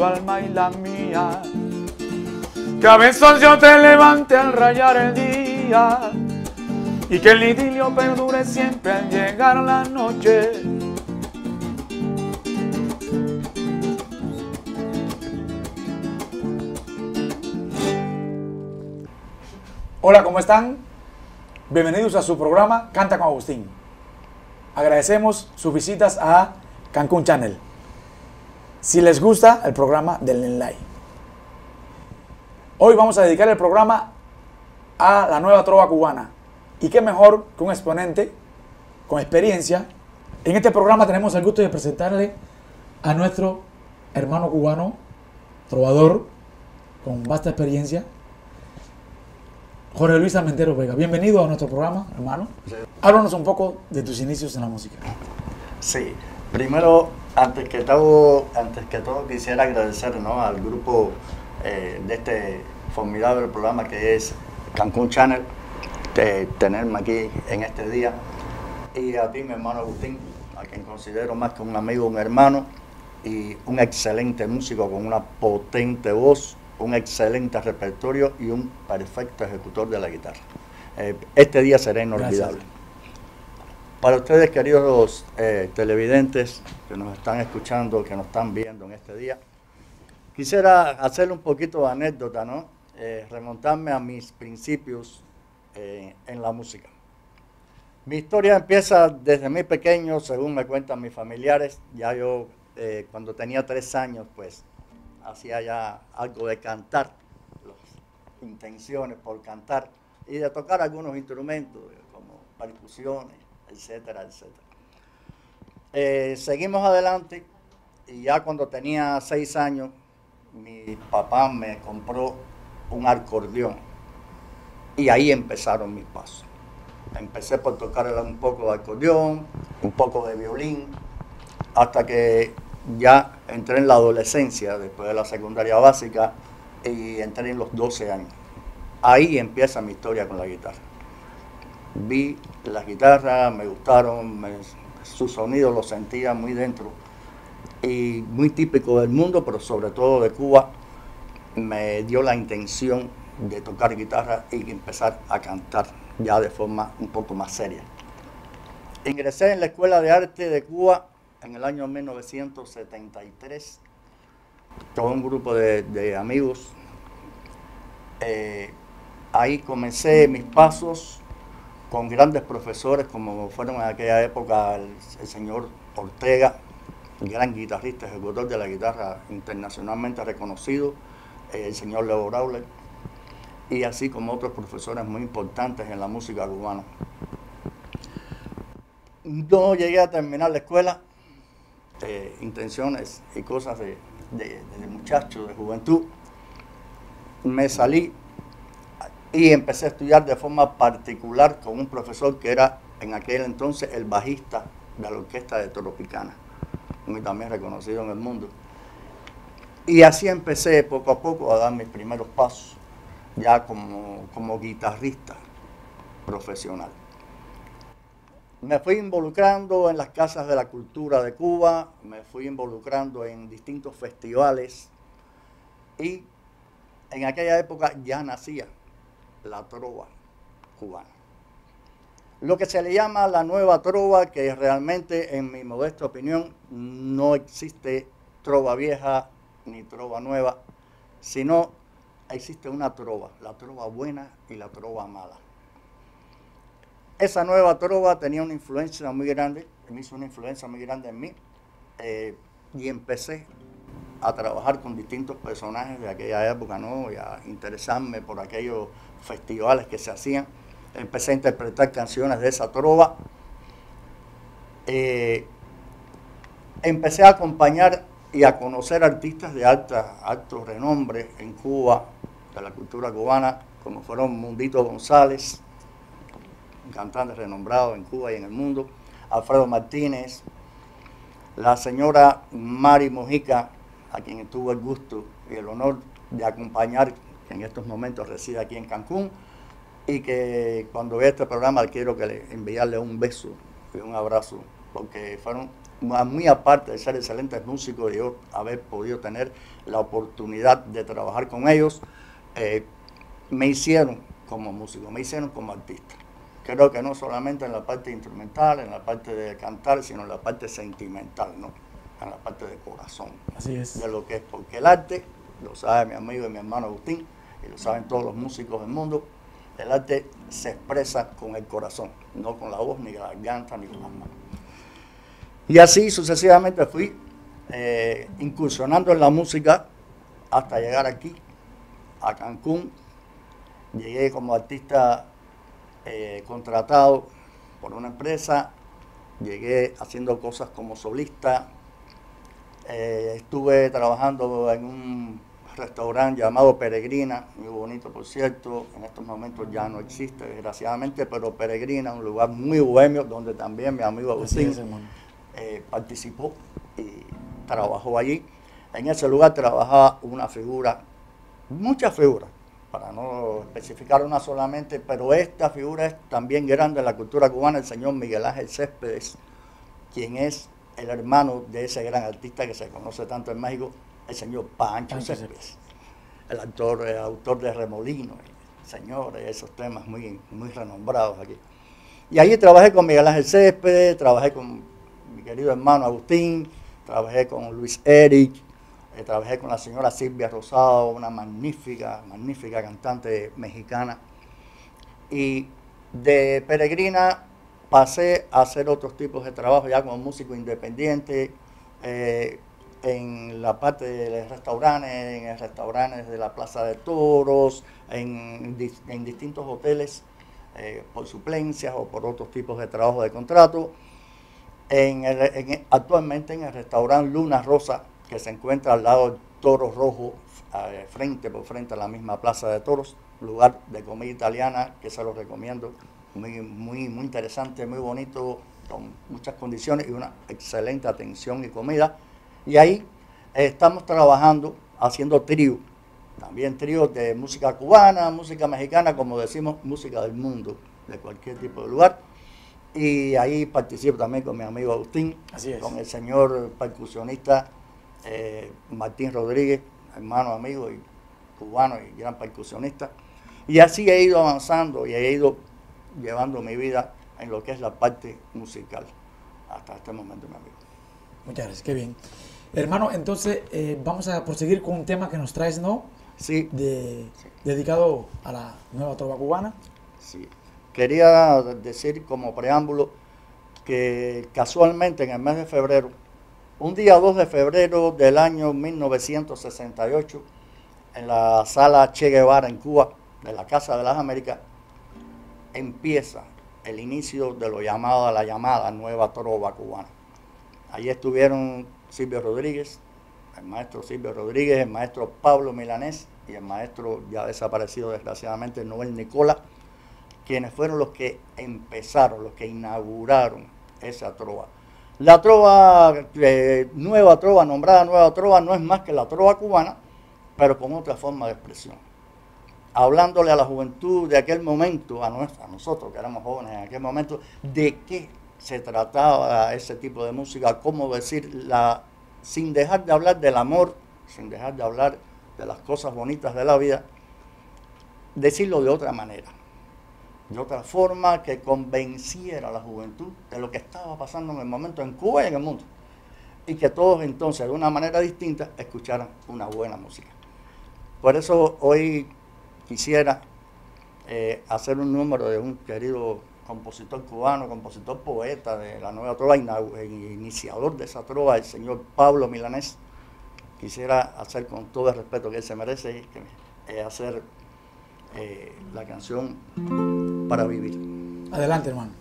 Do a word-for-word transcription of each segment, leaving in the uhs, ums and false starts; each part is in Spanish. tu alma y la mía. Cabezón yo te levante al rayar el día, y que el idilio perdure siempre al llegar la noche. Hola, ¿cómo están? Bienvenidos a su programa Canta con Agustín. Agradecemos sus visitas a Cancún Channel. Si les gusta el programa, denle like. Hoy vamos a dedicar el programa a la nueva trova cubana. Y qué mejor que un exponente con experiencia. En este programa tenemos el gusto de presentarle a nuestro hermano cubano, trovador, con vasta experiencia, Jorge Luis Armenteros Vega. Bienvenido a nuestro programa, hermano. Háblanos un poco de tus inicios en la música. Sí, primero, antes que todo, antes que todo quisiera agradecer, ¿no?, al grupo eh, de este formidable programa que es Cancún Channel, de tenerme aquí en este día. Y a ti, mi hermano Agustín, a quien considero más que un amigo, un hermano, y un excelente músico con una potente voz, un excelente repertorio y un perfecto ejecutor de la guitarra. Eh, este día será inolvidable. Gracias. Para ustedes, queridos eh, televidentes que nos están escuchando, que nos están viendo en este día, quisiera hacerle un poquito de anécdota, ¿no? Eh, remontarme a mis principios eh, en la música. Mi historia empieza desde muy pequeño, según me cuentan mis familiares. Ya yo, eh, cuando tenía tres años, pues, hacía ya algo de cantar, las intenciones por cantar, y de tocar algunos instrumentos como percusiones, etcétera, etcétera. Eh, seguimos adelante, y ya cuando tenía seis años, mi papá me compró un acordeón, y ahí empezaron mis pasos. Empecé por tocar un poco de acordeón, un poco de violín, hasta que ya entré en la adolescencia, después de la secundaria básica, y entré en los doce años. Ahí empieza mi historia con la guitarra. Vi las guitarras, me gustaron, me, su sonido lo sentía muy dentro, y muy típico del mundo, pero sobre todo de Cuba, me dio la intención de tocar guitarra y empezar a cantar ya de forma un poco más seria. Ingresé en la Escuela de Arte de Cuba en el año mil novecientos setenta y tres, con un grupo de, de amigos. Eh, ahí comencé mis pasos con grandes profesores, como fueron en aquella época el, el señor Ortega, gran guitarrista, ejecutor de la guitarra internacionalmente reconocido, eh, el señor Leo Brouwer, y así como otros profesores muy importantes en la música cubana. No llegué a terminar la escuela. Eh, intenciones y cosas de, de, de muchacho, de juventud, me salí y empecé a estudiar de forma particular con un profesor que era en aquel entonces el bajista de la orquesta de Toropicana, muy también reconocido en el mundo. Y así empecé poco a poco a dar mis primeros pasos ya como, como guitarrista profesional. Me fui involucrando en las casas de la cultura de Cuba, me fui involucrando en distintos festivales, y en aquella época ya nacía la trova cubana. Lo que se le llama la nueva trova, que realmente, en mi modesta opinión, no existe trova vieja ni trova nueva, sino existe una trova, la trova buena y la trova mala. Esa nueva trova tenía una influencia muy grande, me hizo una influencia muy grande en mí, eh, y empecé a trabajar con distintos personajes de aquella época, ¿no?, y a interesarme por aquellos festivales que se hacían. Empecé a interpretar canciones de esa trova. Eh, empecé a acompañar y a conocer artistas de alta, alto renombre en Cuba, de la cultura cubana, como fueron Mundito González, cantantes renombrados en Cuba y en el mundo, Alfredo Martínez, la señora Mari Mojica, a quien tuve el gusto y el honor de acompañar, que en estos momentos reside aquí en Cancún, y que cuando vea este programa quiero que le enviarle un beso y un abrazo, porque fueron muy aparte de ser excelentes músicos, yo haber podido tener la oportunidad de trabajar con ellos, eh, me hicieron como músico, me hicieron como artista. Creo que no solamente en la parte instrumental, en la parte de cantar, sino en la parte sentimental, ¿no? En la parte de corazón. Así es. De lo que es, porque el arte, lo sabe mi amigo y mi hermano Agustín, y lo saben todos los músicos del mundo, el arte se expresa con el corazón, no con la voz, ni la garganta, ni con las manos. Y así sucesivamente fui eh, incursionando en la música hasta llegar aquí, a Cancún. Llegué como artista eh, contratado por una empresa, llegué haciendo cosas como solista, eh, estuve trabajando en un restaurante llamado Peregrina, muy bonito por cierto, en estos momentos ya no existe desgraciadamente, pero Peregrina, un lugar muy bohemio donde también mi amigo Agustín eh, participó y trabajó allí. En ese lugar trabajaba una figura, muchas figuras, para no especificar una solamente, pero esta figura es también grande en la cultura cubana, el señor Miguel Ángel Céspedes, quien es el hermano de ese gran artista que se conoce tanto en México, el señor Pancho, Pancho Céspedes, Céspedes, el autor, el autor de Remolino, el señor, esos temas muy, muy renombrados aquí. Y ahí trabajé con Miguel Ángel Céspedes, trabajé con mi querido hermano Agustín, trabajé con Luis Eric, eh, trabajé con la señora Silvia Rosado, una magnífica, magnífica cantante mexicana. Y de Peregrina pasé a hacer otros tipos de trabajo ya como músico independiente, eh, en la parte de los restaurantes, en restaurantes de la Plaza de Toros, en, en distintos hoteles eh, por suplencias o por otros tipos de trabajo de contrato. En el, en, actualmente en el restaurante Luna Rosa, que se encuentra al lado del Toro Rojo, eh, frente por frente a la misma Plaza de Toros, lugar de comida italiana que se lo recomiendo, muy, muy, muy interesante, muy bonito, con muchas condiciones y una excelente atención y comida. Y ahí eh, estamos trabajando, haciendo trío, también tríos de música cubana, música mexicana, como decimos, música del mundo, de cualquier tipo de lugar. Y ahí participo también con mi amigo Agustín, Así es. con el señor percusionista eh, Martín Rodríguez, hermano, amigo y cubano y gran percusionista. Y así he ido avanzando y he ido llevando mi vida en lo que es la parte musical hasta este momento, mi amigo. Muchas gracias, qué bien. Hermano, entonces eh, vamos a proseguir con un tema que nos traes, ¿no? Sí. De, sí. Dedicado a la nueva trova cubana. Sí. Quería decir como preámbulo que casualmente en el mes de febrero, un día dos de febrero del año mil novecientos sesenta y ocho, en la sala Che Guevara en Cuba, de la Casa de las Américas, empieza el inicio de lo llamado, la llamada nueva trova cubana. Allí estuvieron Silvio Rodríguez, el maestro Silvio Rodríguez, el maestro Pablo Milanés y el maestro ya desaparecido desgraciadamente Noel Nicola, quienes fueron los que empezaron, los que inauguraron esa trova. La trova, eh, nueva trova, nombrada nueva trova, no es más que la trova cubana, pero con otra forma de expresión. Hablándole a la juventud de aquel momento, a, nuestra, a nosotros que éramos jóvenes en aquel momento, de qué se trataba ese tipo de música, cómo decir, la, sin dejar de hablar del amor, sin dejar de hablar de las cosas bonitas de la vida, decirlo de otra manera, de otra forma que convenciera a la juventud de lo que estaba pasando en el momento en Cuba y en el mundo, y que todos entonces de una manera distinta escucharan una buena música. Por eso hoy quisiera eh, hacer un número de un querido compositor cubano, compositor poeta de la nueva trova, iniciador de esa trova, el señor Pablo Milanés. Quisiera hacer con todo el respeto que él se merece, eh, hacer eh, la canción Para Vivir. Adelante, hermano.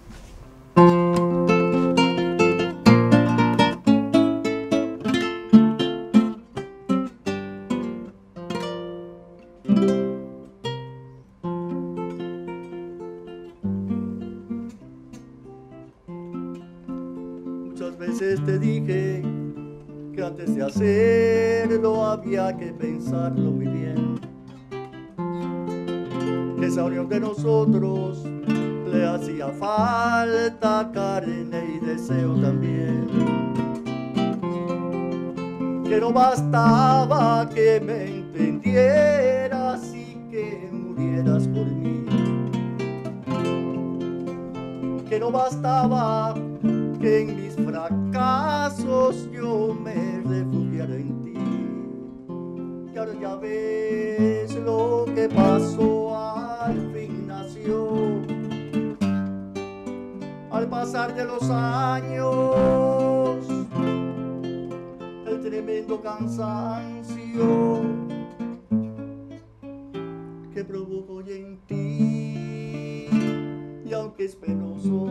Hacerlo había que pensarlo muy bien. Esa unión de nosotros le hacía falta carne y deseo también. que no bastaba que me entendieras y que murieras por mí, que no bastaba que en mis fracasos yo me refugiara en ti. Y ahora ya ves lo que pasó, al fin nació. Al pasar de los años, el tremendo cansancio que provoco hoy en ti, y aunque es penoso,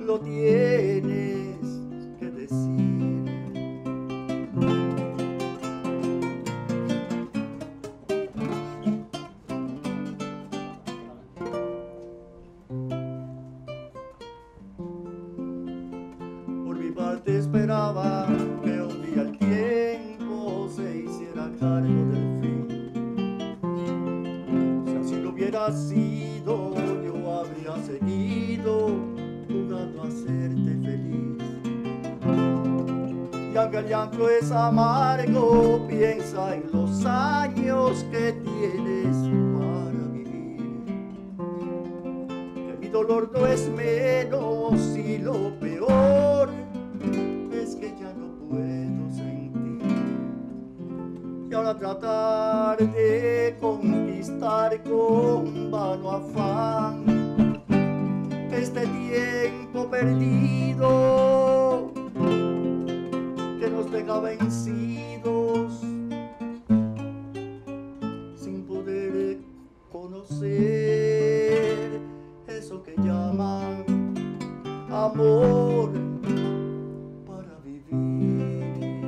lo tienes que decir. Por mi parte esperaba que un día el tiempo se hiciera cargo del fin. Si así lo hubiera sido, yo habría seguido jugando a hacerte feliz. Y aunque el llanto es amargo, piensa en los años que tienes para vivir. Que mi dolor no es menos, y lo peor es que ya no puedo sentir. Y ahora tratar de conquistar con vano afán este tiempo perdido que nos deja vencidos sin poder conocer eso que llaman amor para vivir,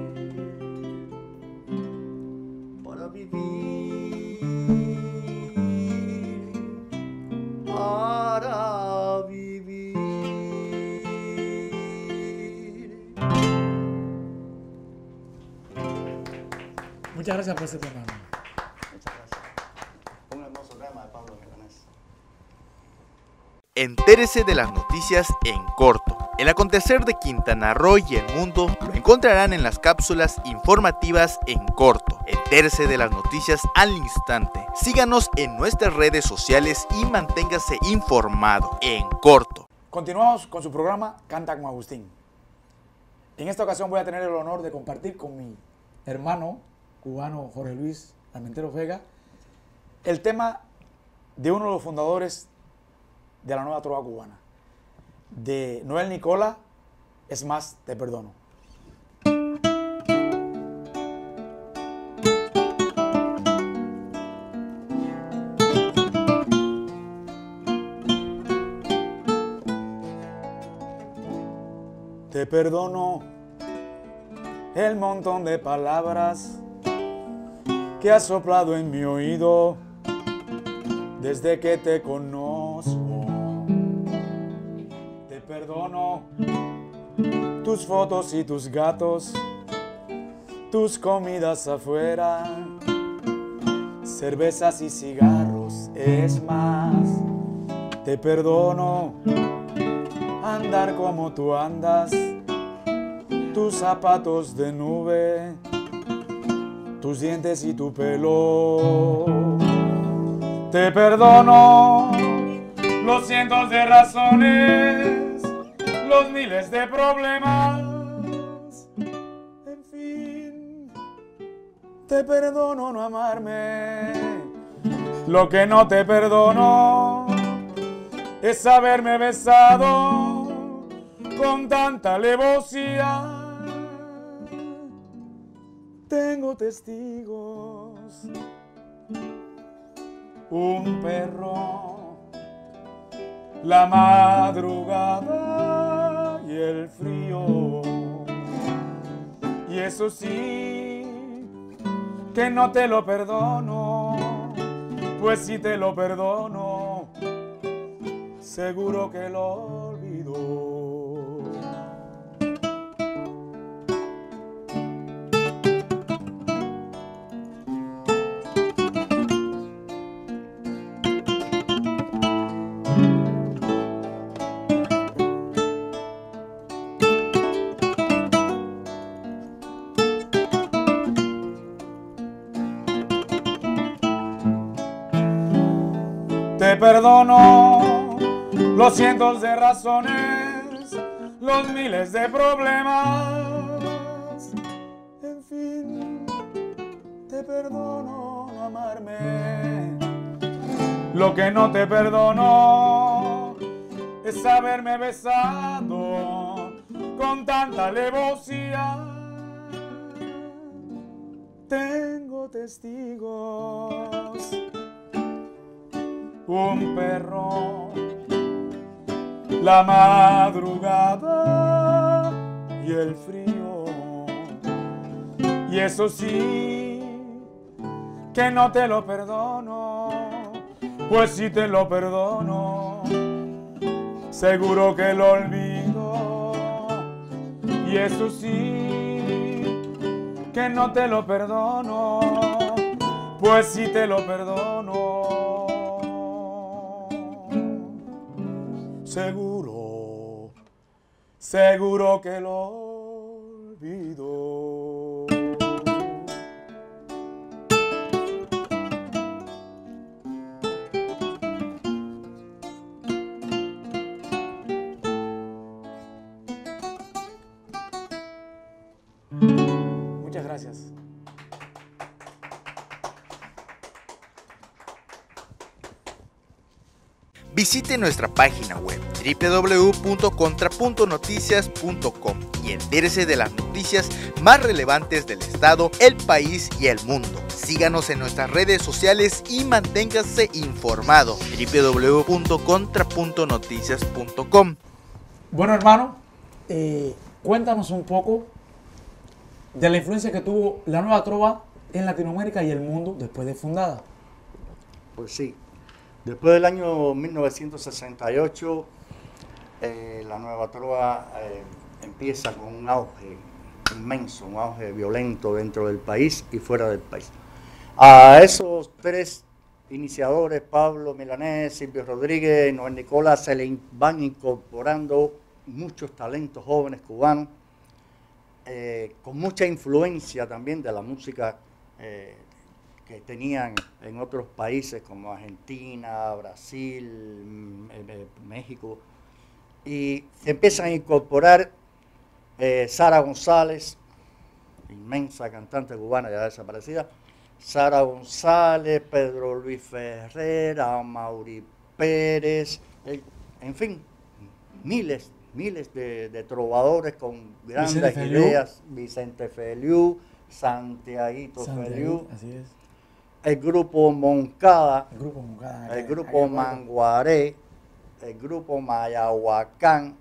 para vivir, para Muchas gracias por este programa. Muchas gracias. Un hermoso drama de Pablo Milanés. Entérese de las noticias en corto. El acontecer de Quintana Roo y el mundo lo encontrarán en las cápsulas informativas en corto. Entérese de las noticias al instante. Síganos en nuestras redes sociales y manténgase informado en corto. Continuamos con su programa Canta con Agustín. En esta ocasión voy a tener el honor de compartir con mi hermano cubano Jorge Luis Armenteros Vega el tema de uno de los fundadores de la Nueva Trova Cubana, de Noel Nicola, Es Más Te Perdono. Te perdono el montón de palabras que ha soplado en mi oído desde que te conozco. Te perdono tus fotos y tus gatos, tus comidas afuera, cervezas y cigarros. Es más, te perdono andar como tú andas, tus zapatos de nube, tus dientes y tu pelo. Te perdono los cientos de razones, los miles de problemas. En fin, te perdono no amarme. Lo que no te perdono es haberme besado con tanta alevosía. Tengo testigos, un perro, la madrugada y el frío. Y eso sí, que no te lo perdono, pues si te lo perdono, seguro que lo olvido. te perdono los cientos de razones, los miles de problemas. En fin, te perdono amarme. Lo que no te perdono es haberme besado con tanta alevosía. Tengo testigos, un perro, la madrugada y el frío. Y eso sí, que no te lo perdono, pues si te lo perdono, seguro que lo olvido. Y eso sí, que no te lo perdono, pues si te lo perdono, seguro, seguro que lo olvido. Muchas gracias. Visite nuestra página web w w w punto contra punto noticias punto com y entérese de las noticias más relevantes del estado, el país y el mundo. Síganos en nuestras redes sociales y manténgase informado. w w w punto contra punto noticias punto com. Bueno, hermano, eh, cuéntanos un poco de la influencia que tuvo la Nueva Trova en Latinoamérica y el mundo después de fundada. Pues sí. Después del año mil novecientos sesenta y ocho, eh, la Nueva Trova eh, empieza con un auge inmenso, un auge violento dentro del país y fuera del país. A esos tres iniciadores, Pablo Milanés, Silvio Rodríguez y Noel Nicola, se le van incorporando muchos talentos jóvenes cubanos, eh, con mucha influencia también de la música eh, que tenían en otros países como Argentina, Brasil, México, y empiezan a incorporar eh, Sara González, inmensa cantante cubana ya desaparecida, Sara González, Pedro Luis Ferrer, Mauri Pérez, eh, en fin, miles, miles de, de trovadores con grandes ideas, Vicente Feliú, Santiago Feliú, así es. El grupo Moncada, el grupo, Moncada, el grupo Manguaré, el grupo Mayahuacán,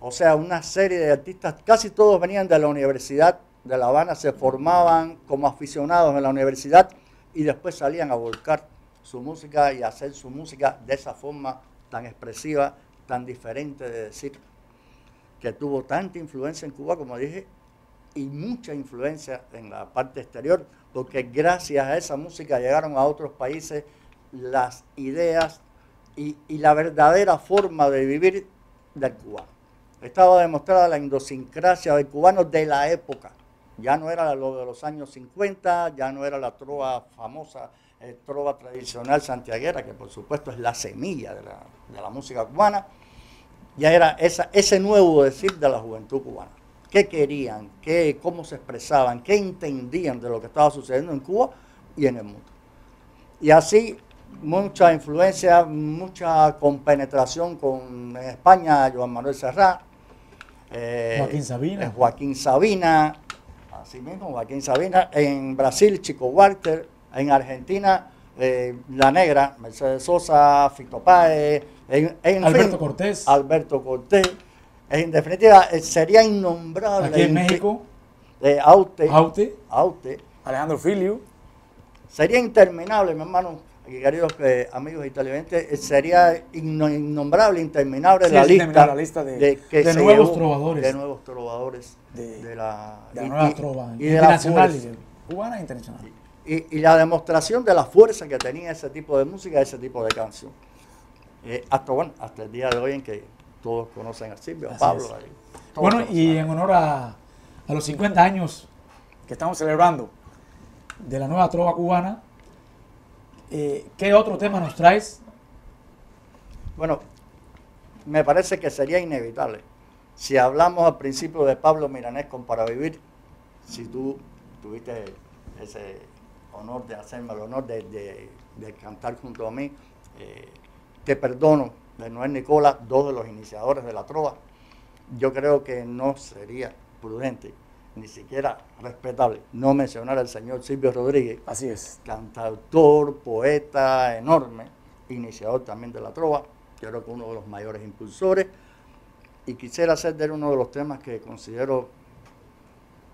o sea, una serie de artistas, casi todos venían de la Universidad de La Habana, se formaban como aficionados en la universidad y después salían a volcar su música y a hacer su música de esa forma tan expresiva, tan diferente de decir, que tuvo tanta influencia en Cuba, como dije, y mucha influencia en la parte exterior, porque gracias a esa música llegaron a otros países las ideas y, y la verdadera forma de vivir del cubano. Estaba demostrada la idiosincrasia del cubano de la época. Ya no era lo de los años cincuenta, ya no era la trova famosa, eh, trova tradicional santiaguera, que por supuesto es la semilla de la, de la música cubana. Ya era esa, ese nuevo decir de la juventud cubana. Qué querían, qué, cómo se expresaban, qué entendían de lo que estaba sucediendo en Cuba y en el mundo. Y así, mucha influencia, mucha compenetración con en España, Joan Manuel Serrat, eh, Joaquín Sabina, eh, Joaquín Sabina, así mismo Joaquín Sabina, en Brasil, Chico Walter, en Argentina, eh, La Negra, Mercedes Sosa, Fito Páez, en, en Alberto fin, Cortés, Alberto Cortés. En definitiva, sería innombrable. Aquí en México, eh, Aute, Aute, Aute, Alejandro Filio. Sería interminable, mi hermano, queridos eh, amigos italianos, eh, sería innombrable, interminable sí, la, lista interminable la lista de, de, que de nuevos llevó, trovadores. De nuevos trovadores. De, de la, de la y, nueva trova, y, y internacionales, cubanas e internacionales. Y, y la demostración de la fuerza que tenía ese tipo de música, ese tipo de canción. Eh, hasta, bueno, hasta el día de hoy en que todos conocen a Silvio, a Pablo. A bueno, y en honor a, a los cincuenta años que estamos celebrando de la Nueva Trova Cubana, eh, ¿qué otro tema nos traes Bueno, me parece que sería inevitable. Si hablamos al principio de Pablo Milanés con Para Vivir, si tú tuviste ese honor de hacerme el honor de, de, de cantar junto a mí, eh, Te Perdono, de Noel Nicola, dos de los iniciadores de la trova, yo creo que no sería prudente, ni siquiera respetable, no mencionar al señor Silvio Rodríguez. Así es. Cantautor, poeta enorme, iniciador también de la trova, yo creo que uno de los mayores impulsores, y quisiera hacer de él uno de los temas que considero,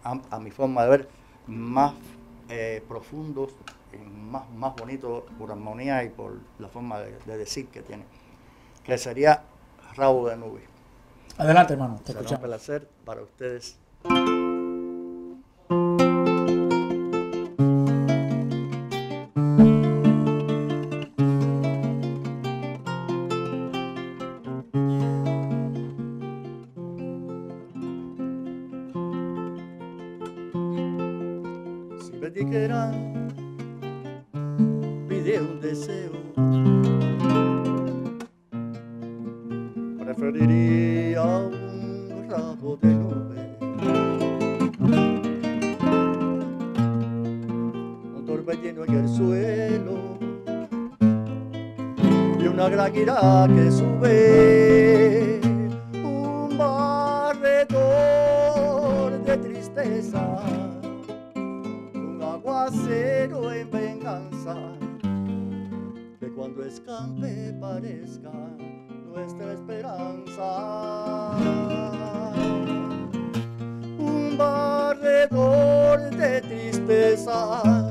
a, a mi forma de ver, más eh, profundos, más, más bonitos por armonía y por la forma de, de decir que tiene, que sería Rabo de Nube. Adelante, hermano, te escuchamos. Será un placer para ustedes. Que sube un barredor de tristeza, un aguacero en venganza, que cuando escampe parezca nuestra esperanza. Un barredor de tristezas,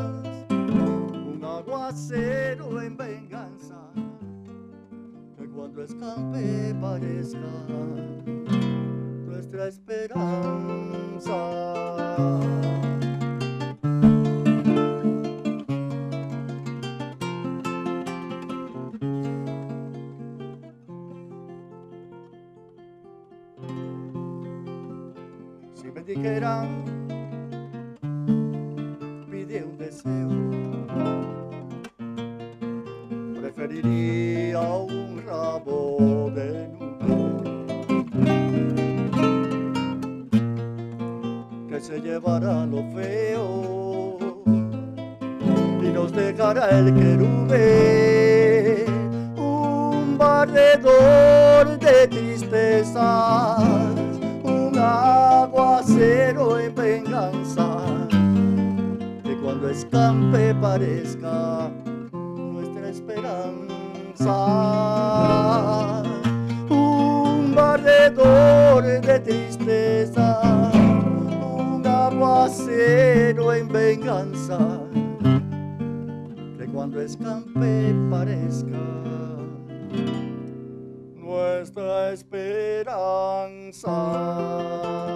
un aguacero en venganza, cuando escampe parezca nuestra esperanza. Si me dijeran, pide un deseo, preferiría un rabo de nube que se llevará lo feo y nos dejará el querube, un barredor de tristezas, un aguacero en venganza, que cuando escampe parezca nuestra esperanza. Un barredor de tristeza, un aguacero en venganza, que cuando escampe parezca nuestra esperanza.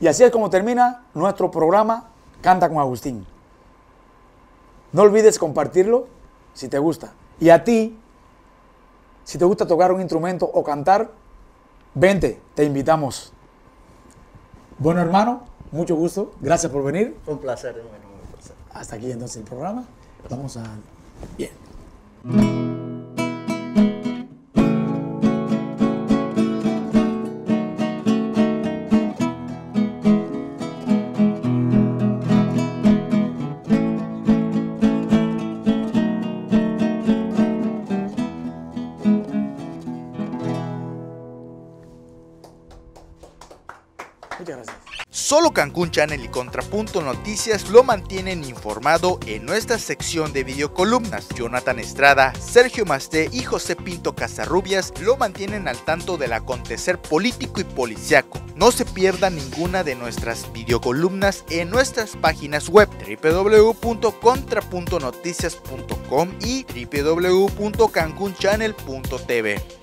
Y así es como termina nuestro programa Canta con Agustín. No olvides compartirlo si te gusta. Y a ti, si te gusta tocar un instrumento o cantar, vente, te invitamos. Bueno, hermano, mucho gusto. Gracias por venir. Un placer, hermano. Un placer. Hasta aquí entonces el programa. Vamos a... Bien. Solo Cancún Channel y Contrapunto Noticias lo mantienen informado en nuestra sección de videocolumnas. Jonathan Estrada, Sergio Masté y José Pinto Casarrubias lo mantienen al tanto del acontecer político y policiaco. No se pierda ninguna de nuestras videocolumnas en nuestras páginas web doble u doble u doble u punto contrapunto noticias punto com y doble u doble u doble u punto cancun channel punto t v.